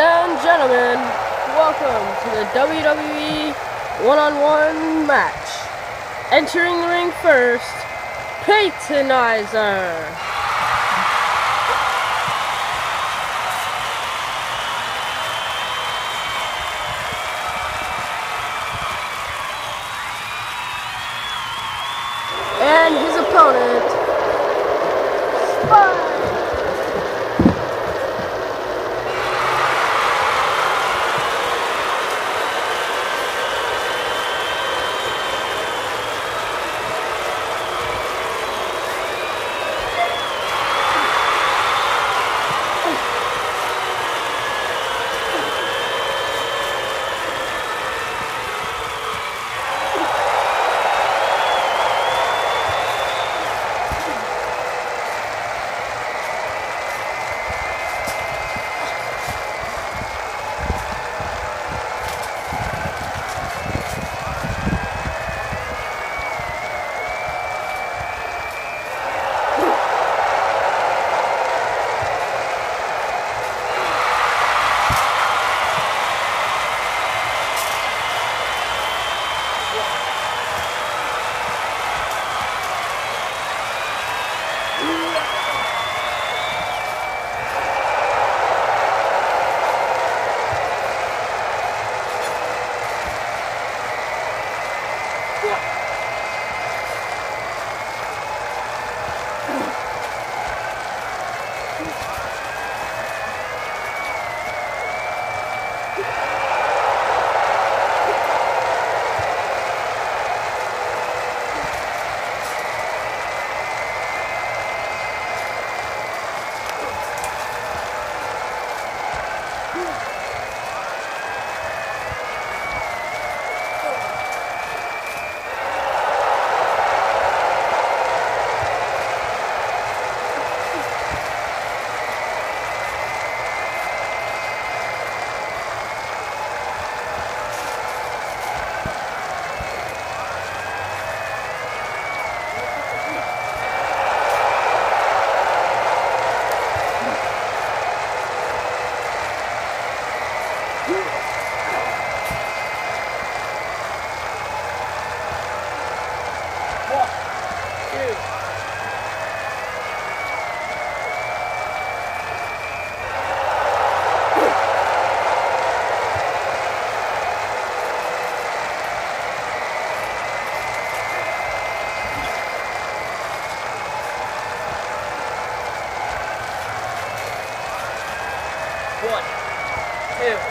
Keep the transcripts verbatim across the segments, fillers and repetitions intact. and gentlemen, welcome to the W W E one-on-one match. Entering the ring first, Paytonizer. And his opponent, Spike. One, two.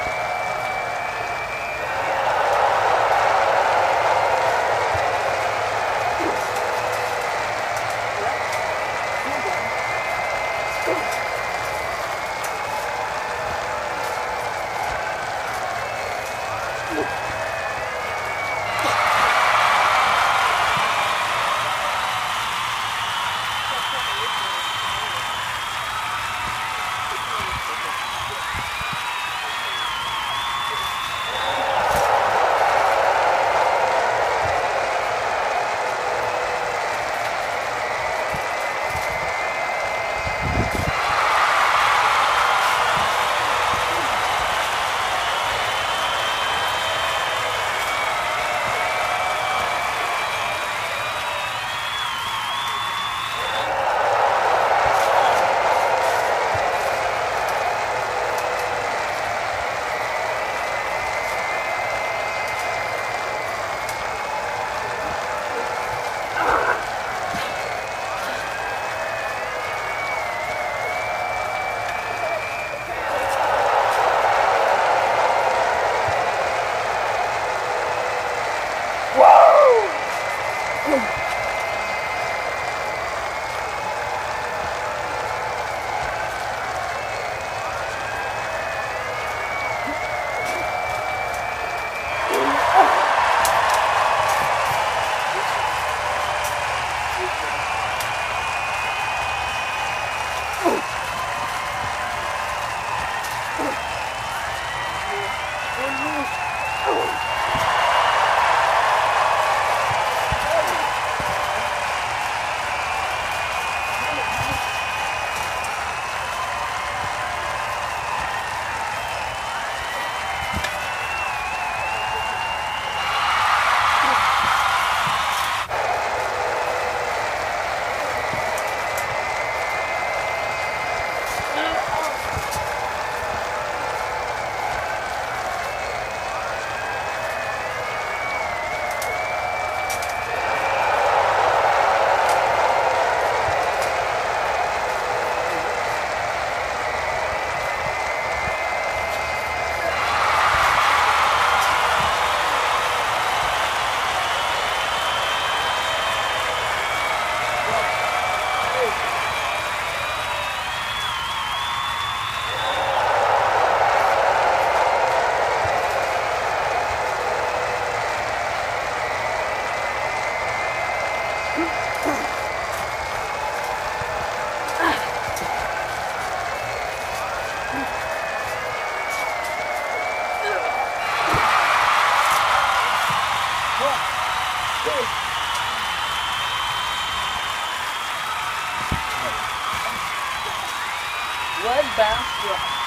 Oh!